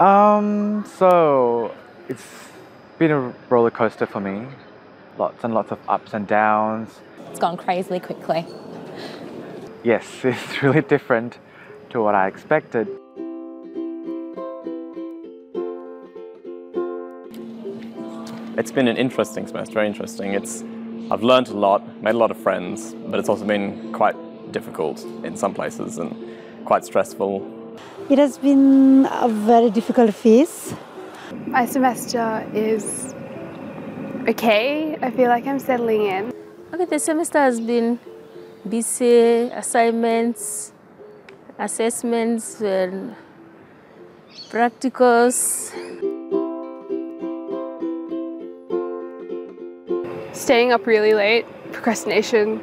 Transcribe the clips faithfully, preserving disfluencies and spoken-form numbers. Um, so it's been a roller coaster for me. Lots and lots of ups and downs. It's gone crazily quickly. Yes, it's really different to what I expected. It's been an interesting semester, very interesting. It's, I've learned a lot, made a lot of friends, but it's also been quite difficult in some places and quite stressful. It has been a very difficult phase. My semester is okay. I feel like I'm settling in. Okay, the semester has been busy, assignments, assessments, and practicals. Staying up really late, procrastination.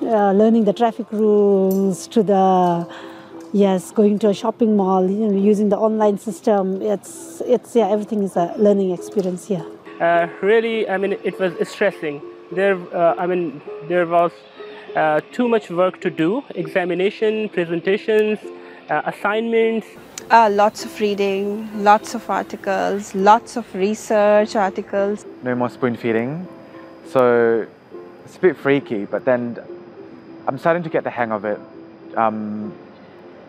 Uh, learning the traffic rules to the, yes, going to a shopping mall, you know, using the online system. It's, it's, yeah, everything is a learning experience here. Uh, really, I mean, it was stressing. There, uh, I mean, there was uh, too much work to do. Examination, presentations, uh, assignments. Uh, lots of reading, lots of articles, lots of research articles. No more spoon feeding, so it's a bit freaky, but then I'm starting to get the hang of it. Um,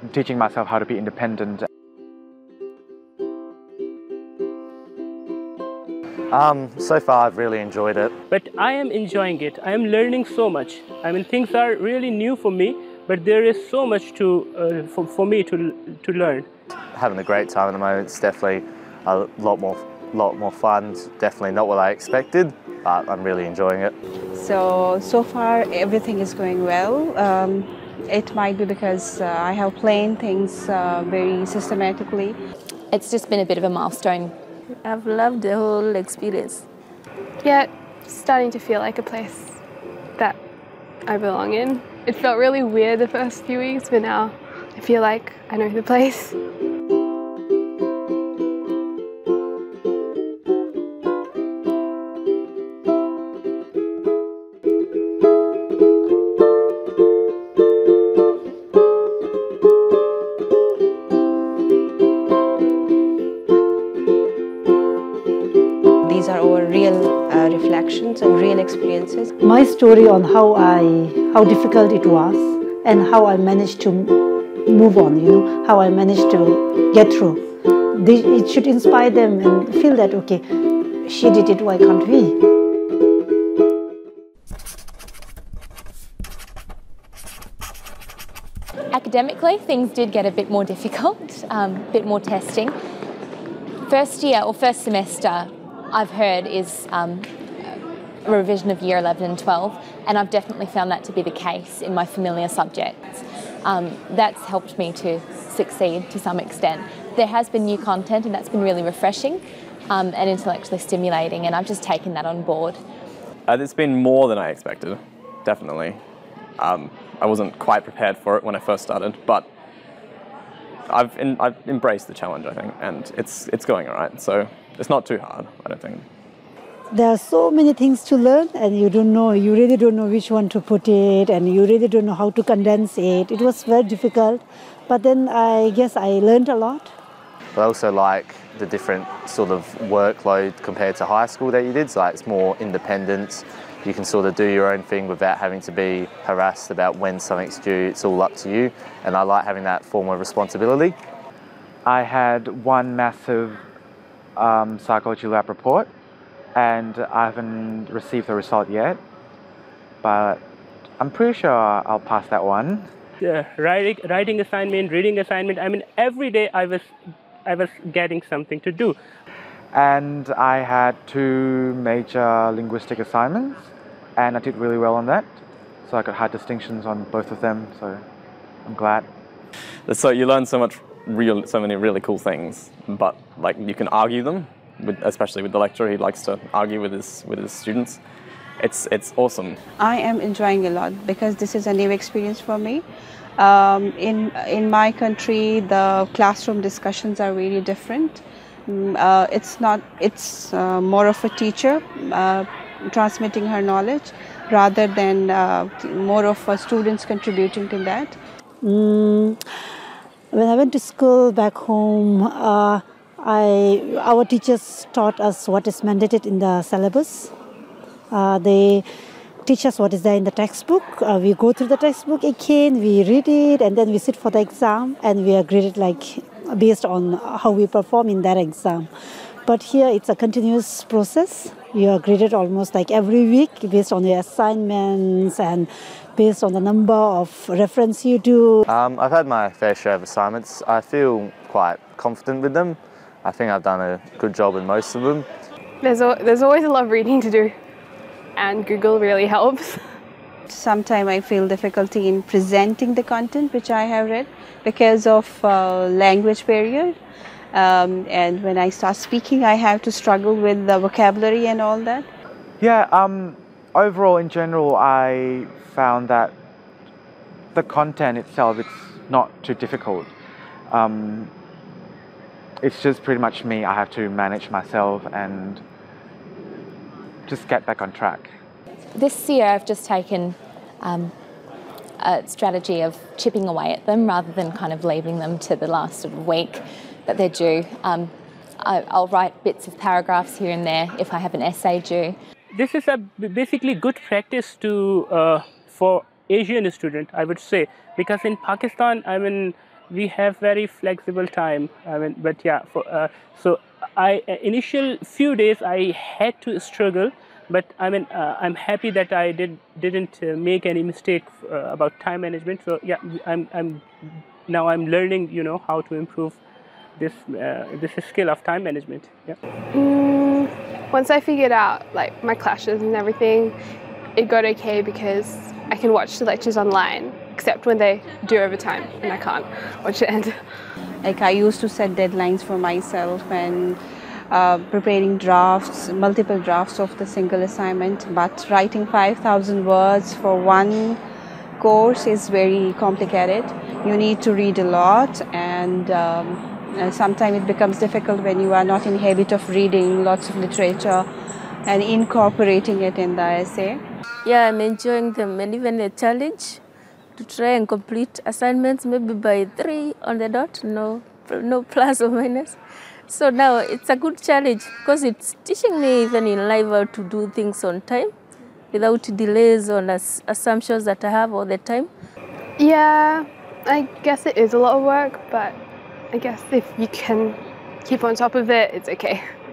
I'm teaching myself how to be independent. Um, so far I've really enjoyed it. But I am enjoying it, I am learning so much. I mean, things are really new for me, but there is so much to, uh, for, for me to, to learn. Having a great time at the moment. It's definitely a lot more, lot more fun. It's definitely not what I expected, but I'm really enjoying it. So, so far everything is going well. Um, it might be because uh, I have planned things uh, very systematically. It's just been a bit of a milestone. I've loved the whole experience. Yeah, starting to feel like a place that I belong in. It felt really weird the first few weeks, but now I feel like I know the place. These are our real uh, reflections and real experiences. My story on how I, how difficult it was and how I managed to move on, you know, how I managed to get through. They, it should inspire them and feel that, okay, she did it, why can't we? Academically, things did get a bit more difficult, um, a bit more testing. First year or first semester, I've heard is um, a revision of year eleven and twelve, and I've definitely found that to be the case in my familiar subjects. Um, that's helped me to succeed to some extent. There has been new content, and that's been really refreshing um, and intellectually stimulating, and I've just taken that on board. Uh, it's been more than I expected, definitely. Um, I wasn't quite prepared for it when I first started, but I've, in, I've embraced the challenge, I think, and it's, it's going all right, so it's not too hard, I don't think. There are so many things to learn, and you don't know, you really don't know which one to put it, and you really don't know how to condense it. It was very difficult, but then I guess I learned a lot. But I also like the different sort of workload compared to high school that you did, so like it's more independence. You can sort of do your own thing without having to be harassed about when something's due. It's all up to you, and I like having that form of responsibility. I had one massive um, psychology lab report, and I haven't received the result yet, but I'm pretty sure I'll pass that one. Yeah, writing, writing assignment, reading assignment. I mean, every day I was, I was getting something to do. And I had two major linguistic assignments, and I did really well on that. So I got high distinctions on both of them, so I'm glad. So you learn so much, real, so many really cool things, but like you can argue them, with, especially with the lecturer. He likes to argue with his, with his students. It's, it's awesome. I am enjoying a lot because this is a new experience for me. Um, in, in my country, the classroom discussions are really different. Uh, it's not, it's uh, more of a teacher uh, transmitting her knowledge rather than uh, more of uh, students contributing to that. Mm, When I went to school back home, uh, I, our teachers taught us what is mandated in the syllabus. Uh, they teach us what is there in the textbook. Uh, we go through the textbook again, we read it, and then we sit for the exam, and we are graded like based on how we perform in that exam. But here it's a continuous process. You are graded almost like every week based on your assignments and based on the number of reference you do. Um, I've had my fair share of assignments. I feel quite confident with them. I think I've done a good job in most of them. There's, a, there's always a lot of reading to do, and Google really helps. Sometimes I feel difficulty in presenting the content which I have read because of uh, language barrier. Um, and when I start speaking, I have to struggle with the vocabulary and all that. Yeah, um, overall in general, I found that the content itself, it's not too difficult. Um, it's just pretty much me. I have to manage myself and just get back on track. This year I've just taken um, a strategy of chipping away at them rather than kind of leaving them to the last sort of week that they're due. Um, I, I'll write bits of paragraphs here and there if I have an essay due. This is a basically good practice to uh, for Asian students, I would say, because in Pakistan, I mean, we have very flexible time. I mean, but yeah, for, uh, so I initial few days I had to struggle, but I mean, uh, I'm happy that I did didn't uh, make any mistake uh, about time management. So yeah, I'm I'm now I'm learning, you know, how to improve this uh, this skill of time management. Yeah. Mm, once I figured out like my clashes and everything, it got okay because I can watch the lectures online, except when they do overtime and I can't watch it end. Like I used to set deadlines for myself and uh, preparing drafts, multiple drafts of the single assignment, but writing five thousand words for one course is very complicated. You need to read a lot, and um, Uh, sometimes it becomes difficult when you are not in the habit of reading lots of literature and incorporating it in the essay. Yeah, I'm enjoying them, and even a challenge to try and complete assignments maybe by three on the dot, no, no plus or minus. So now it's a good challenge because it's teaching me even in life how to do things on time without delays on ass assumptions that I have all the time. Yeah, I guess it is a lot of work, but I guess if you can keep on top of it, it's okay.